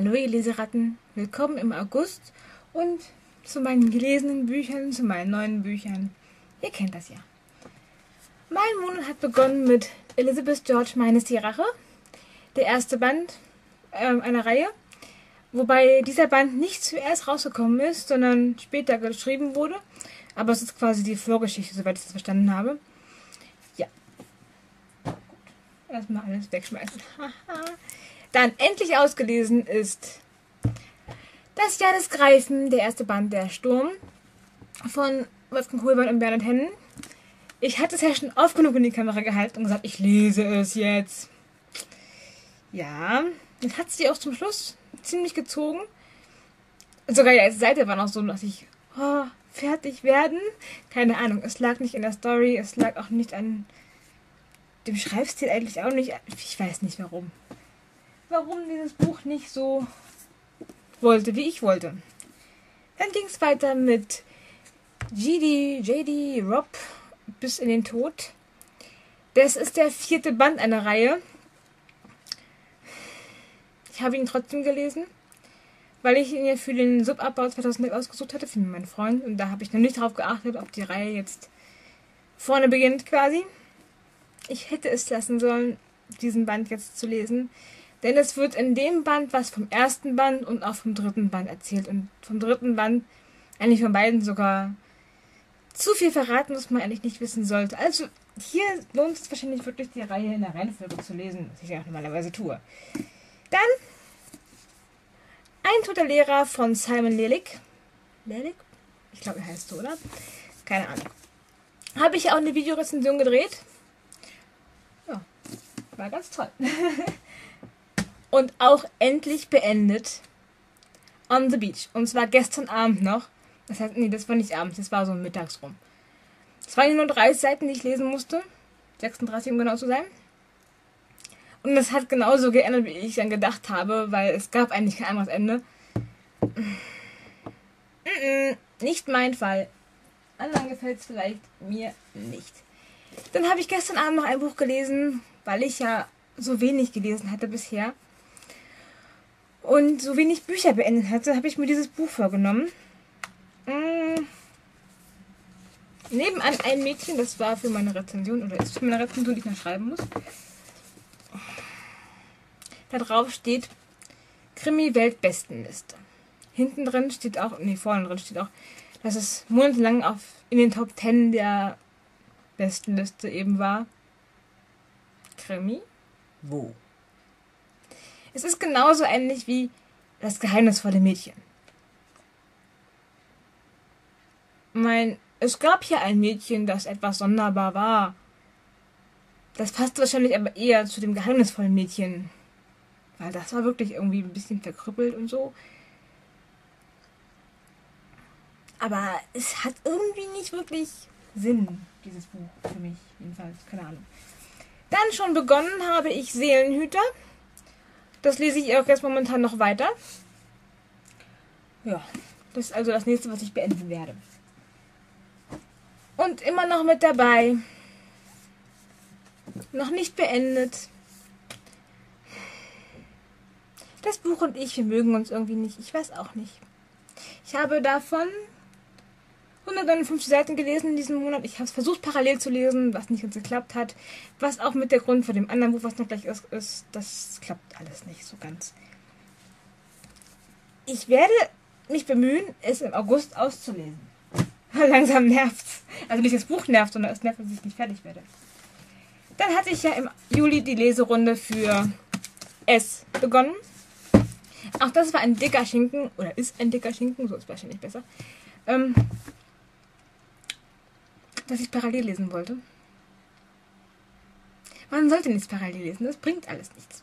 Hallo ihr Leseratten, willkommen im August und zu meinen gelesenen Büchern, zu meinen neuen Büchern. Ihr kennt das ja. Mein Monat hat begonnen mit Elizabeth George, Meines die Rache. Der erste Band einer Reihe, wobei dieser Band nicht zuerst rausgekommen ist, sondern später geschrieben wurde. Aber es ist quasi die Vorgeschichte, soweit ich das verstanden habe. Ja. Erstmal alles wegschmeißen. Dann endlich ausgelesen ist Das Jahr des Greifen, der erste Band, Der Sturm, von Wolfgang Hohlbein und Bernhard Hennen. Ich hatte es ja schon oft genug in die Kamera gehalten und gesagt, ich lese es jetzt. Ja, das hat sie auch zum Schluss ziemlich gezogen. Sogar die erste Seite war noch so, dass ich fertig werden. Keine Ahnung, es lag nicht in der Story, es lag auch nicht an dem Schreibstil, eigentlich auch nicht. Ich weiß nicht warum. Warum dieses Buch nicht so wollte, wie ich wollte. Dann ging es weiter mit J. D. Robb, Bis in den Tod. Das ist der vierte Band einer Reihe. Ich habe ihn trotzdem gelesen, weil ich ihn ja für den Subabbau 2009 ausgesucht hatte, für meinen Freund. Und da habe ich noch nicht darauf geachtet, ob die Reihe jetzt vorne beginnt quasi. Ich hätte es lassen sollen, diesen Band jetzt zu lesen. Denn es wird in dem Band was vom ersten Band und auch vom dritten Band erzählt. Und vom dritten Band, eigentlich von beiden sogar, zu viel verraten, was man eigentlich nicht wissen sollte. Also hier lohnt es wahrscheinlich wirklich, die Reihe in der Reihenfolge zu lesen, was ich ja auch normalerweise tue. Dann Ein toter Lehrer von Simon Lelic. Lelic? Ich glaube, er heißt so, oder? Keine Ahnung. Habe ich auch eine Videorezension gedreht. Ja, war ganz toll. Und auch endlich beendet. On the Beach. Und zwar gestern Abend noch. Das heißt, nee, das war nicht abends, das war so mittags rum. Es waren nur 30 Seiten, die ich lesen musste. 36, um genau zu sein. Und das hat genauso geändert, wie ich dann gedacht habe, weil es gab eigentlich kein anderes Ende. Nicht mein Fall. Anderen gefällt es vielleicht, mir nicht. Dann habe ich gestern Abend noch ein Buch gelesen, weil ich ja so wenig gelesen hatte bisher. Und so wenig Bücher beendet hatte, habe ich mir dieses Buch vorgenommen. Nebenan ein Mädchen, das war für meine Rezension, oder ist für meine Rezension, die ich noch schreiben muss. Da drauf steht Krimi-Weltbestenliste. Hinten drin steht auch, nee, vorne drin steht auch, dass es monatelang in den Top 10 der Bestenliste eben war. Krimi? Wo? Es ist genauso ähnlich wie Das geheimnisvolle Mädchen. Es gab hier ein Mädchen, das etwas sonderbar war. Das passt wahrscheinlich aber eher zu dem geheimnisvollen Mädchen. Weil das war wirklich irgendwie ein bisschen verkrüppelt und so. Aber es hat irgendwie nicht wirklich Sinn, dieses Buch, für mich jedenfalls. Keine Ahnung. Dann schon begonnen habe ich Seelenhüter. Das lese ich auch jetzt momentan noch weiter. Ja, das ist also das nächste, was ich beenden werde. Und immer noch mit dabei. Noch nicht beendet. Das Buch und ich, wir mögen uns irgendwie nicht. Ich weiß auch nicht. Ich habe davon 159 Seiten gelesen in diesem Monat. Ich habe es versucht parallel zu lesen, was nicht ganz geklappt hat. Was auch mit der Grund von dem anderen Buch, was noch gleich ist, das klappt alles nicht so ganz. Ich werde mich bemühen, es im August auszulesen. Langsam nervt's. Also nicht das Buch nervt, sondern es nervt, dass ich nicht fertig werde. Dann hatte ich ja im Juli die Leserunde für Es begonnen. Auch das war ein dicker Schinken, oder ist ein dicker Schinken, so ist wahrscheinlich besser. Dass ich parallel lesen wollte. Man sollte nichts parallel lesen, das bringt alles nichts.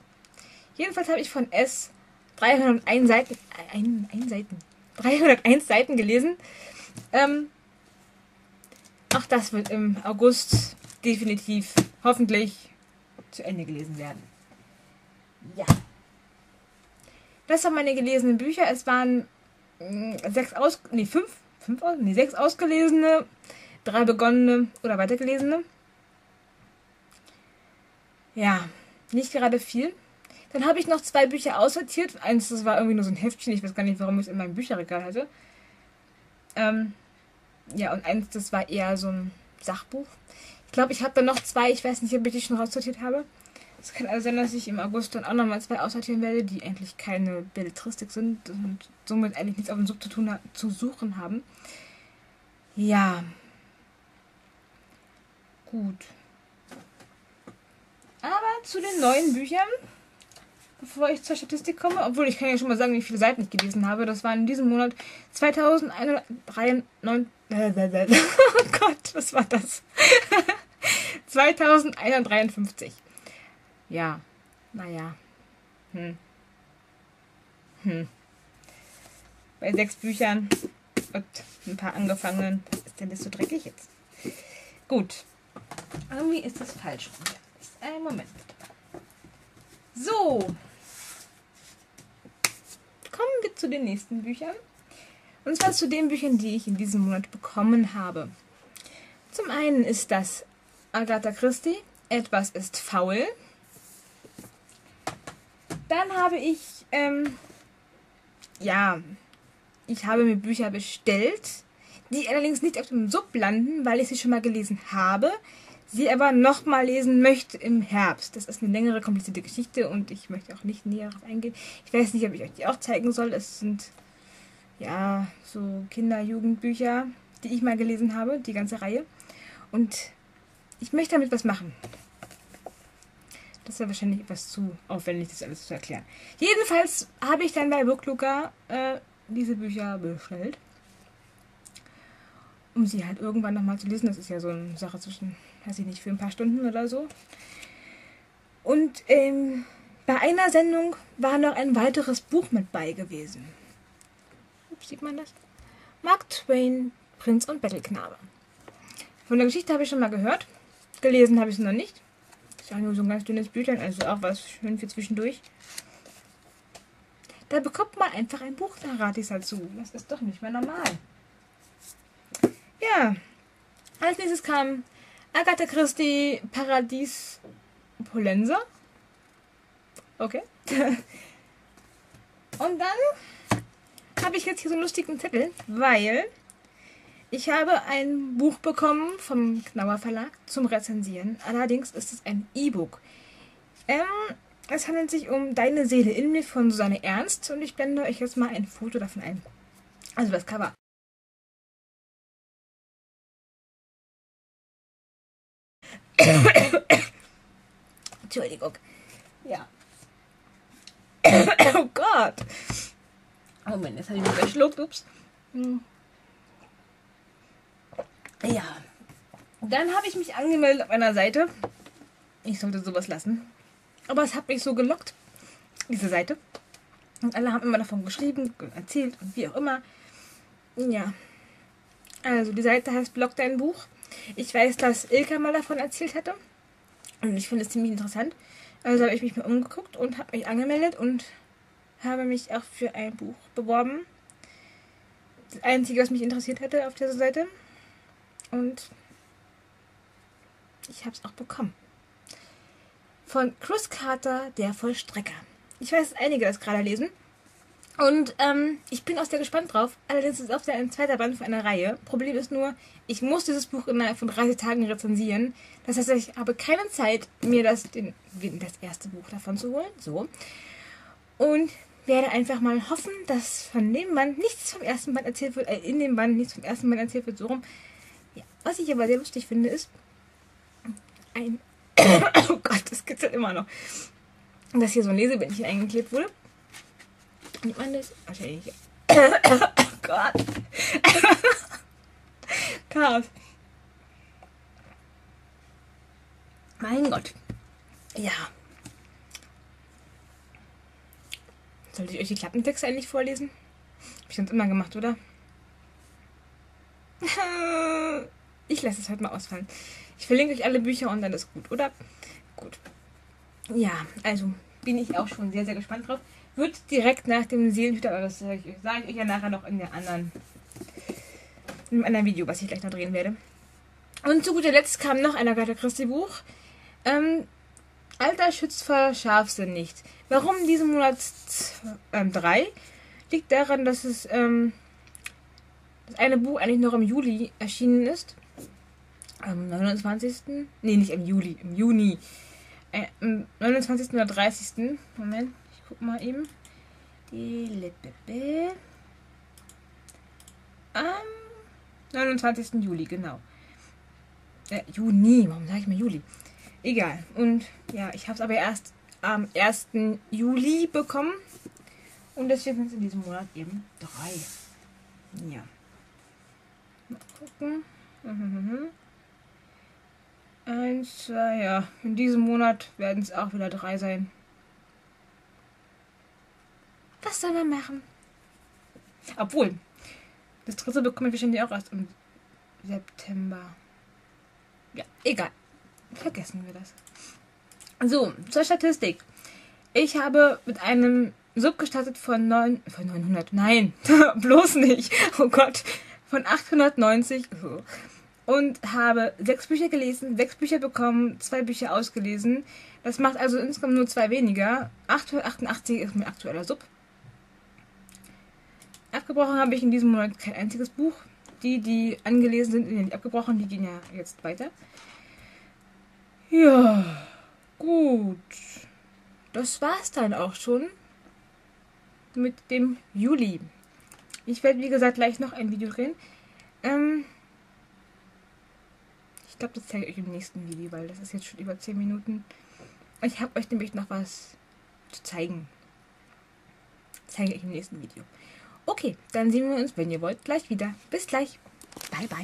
Jedenfalls habe ich von S 301 Seiten gelesen. Auch das wird im August definitiv, hoffentlich, zu Ende gelesen werden. Ja. Das waren meine gelesenen Bücher. Es waren sechs ausgelesene, 3 begonnene oder weitergelesene. Ja, nicht gerade viel. Dann habe ich noch zwei Bücher aussortiert. Eins, das war irgendwie nur so ein Heftchen. Ich weiß gar nicht, warum ich es in meinem Bücherregal hatte. Ja, und eins, das war eher so ein Sachbuch. Ich glaube, ich habe dann noch zwei. Ich weiß nicht, ob ich die schon raussortiert habe. Es kann also sein, dass ich im August dann auch nochmal zwei aussortieren werde, die eigentlich keine Belletristik sind und somit eigentlich nichts auf dem Substitut zu suchen haben. Ja. Gut. Aber zu den neuen Büchern, bevor ich zur Statistik komme, obwohl ich kann ja schon mal sagen, wie viele Seiten ich gelesen habe. Das waren in diesem Monat 2193... Oh Gott, was war das? 2153. Ja, naja. Bei 6 Büchern und ein paar angefangenen ist der Liste so dreckig jetzt. Gut. Irgendwie ist das falsch. Einen Moment. So. Kommen wir zu den nächsten Büchern. Und zwar zu den Büchern, die ich in diesem Monat bekommen habe. Zum einen ist das Agatha Christie, Etwas ist faul. Dann habe ich, ich habe mir Bücher bestellt, die allerdings nicht auf dem Sub landen, weil ich sie schon mal gelesen habe, sie aber nochmal lesen möchte im Herbst. Das ist eine längere, komplizierte Geschichte und ich möchte auch nicht näher darauf eingehen. Ich weiß nicht, ob ich euch die auch zeigen soll. Es sind, ja, so Kinder-Jugendbücher, die ich mal gelesen habe, die ganze Reihe. Und ich möchte damit was machen. Das wäre wahrscheinlich etwas zu aufwendig, das alles zu erklären. Jedenfalls habe ich dann bei Booklooker diese Bücher bestellt, um sie halt irgendwann nochmal zu lesen. Das ist ja so eine Sache zwischen, weiß ich nicht, für ein paar Stunden oder so. Und bei einer Sendung war noch ein weiteres Buch mit bei gewesen. Ups, sieht man das? Mark Twain, Prinz und Bettelknabe. Von der Geschichte habe ich schon mal gehört. Gelesen habe ich es noch nicht. Ist ja nur so ein ganz dünnes Büchlein, also auch was schön für zwischendurch. Da bekommt man einfach ein Buch gratis dazu. Das ist doch nicht mehr normal. Ja. Als nächstes kam Agatha Christie, Paradies Polenser. Okay. Und dann habe ich jetzt hier so einen lustigen Zettel, weil ich habe ein Buch bekommen vom Knauer Verlag zum Rezensieren. Allerdings ist es ein E-Book. Es handelt sich um Deine Seele in mir von Susanne Ernst. Und ich blende euch jetzt mal ein Foto davon ein. Also das Cover. Entschuldigung. Ja. Oh Gott. Oh Mann, jetzt habe ich mich verschluckt. Ups. Ja, dann habe ich mich angemeldet auf einer Seite. Ich sollte sowas lassen. Aber es hat mich so gelockt, diese Seite. Und alle haben immer davon geschrieben, erzählt und wie auch immer. Ja, also die Seite heißt Blog dein Buch. Ich weiß, dass Ilka mal davon erzählt hatte. Und ich finde es ziemlich interessant. Also habe ich mich mal umgeguckt und habe mich angemeldet und habe mich auch für ein Buch beworben. Das Einzige, was mich interessiert hatte auf dieser Seite. Und ich habe es auch bekommen. Von Chris Carter, der Vollstrecker. Ich weiß, dass einige das gerade lesen. Und ich bin auch sehr gespannt drauf. Allerdings ist es auch wieder ein zweiter Band von einer Reihe. Problem ist nur, ich muss dieses Buch innerhalb von 30 Tagen rezensieren. Das heißt, ich habe keine Zeit, mir das erste Buch davon zu holen. So. Und werde einfach mal hoffen, dass von dem Band nichts vom ersten Band erzählt wird, in dem Band nichts vom ersten Band erzählt wird, so rum. Ja, was ich aber sehr lustig finde, ist ein... Oh Gott, das gibt es halt immer noch. Dass hier so ein Lesebändchen eingeklebt wurde. Nimmt man das? Wahrscheinlich. Oh Gott. Chaos. Mein Gott. Ja. Sollte ich euch die Klappentexte eigentlich vorlesen? Hab ich sonst immer gemacht, oder? Ich lasse es heute mal ausfallen. Ich verlinke euch alle Bücher und dann ist gut, oder? Gut. Ja, also bin ich auch schon sehr, sehr gespannt drauf. Wird direkt nach dem Seelenhüter, aber das sage ich euch ja nachher noch in einem anderen Video, was ich gleich noch drehen werde. Und zu guter Letzt kam noch ein Agatha Christie Buch. Alter schützt vor Scharfsinn nicht. Warum in diesem Monat 3? Liegt daran, dass es das eine Buch eigentlich noch im Juli erschienen ist. Am 29. Nee, nicht im Juli, im Juni. Am 29. oder 30. Moment, ich guck mal eben. Die Lippe. Am 29. Juli, genau. Juni, warum sage ich mal Juli? Egal. Und ja, ich habe es aber erst am 1. Juli bekommen. Und deswegen sind es in diesem Monat eben 3. Ja. Mal gucken. 1, 2, ja. In diesem Monat werden es auch wieder 3 sein. Was soll man machen? Obwohl, das 3. bekomme ich wahrscheinlich auch erst im September. Ja, egal. Vergessen wir das. So, zur Statistik. Ich habe mit einem Sub gestartet von 900. Nein, bloß nicht. Oh Gott. Von 890. Und habe 6 Bücher gelesen, 6 Bücher bekommen, 2 Bücher ausgelesen. Das macht also insgesamt nur 2 weniger. 888 ist mein aktueller Sub. Abgebrochen habe ich in diesem Monat kein einziges Buch. Die, die angelesen sind, sind nicht abgebrochen. Die gehen ja jetzt weiter. Ja, gut. Das war's dann auch schon mit dem Juli. Ich werde, wie gesagt, gleich noch ein Video drehen. Ich glaube, das zeige ich euch im nächsten Video, weil das ist jetzt schon über 10 Minuten. Ich habe euch nämlich noch was zu zeigen. Das zeige ich im nächsten Video. Okay, dann sehen wir uns, wenn ihr wollt, gleich wieder. Bis gleich. Bye, bye.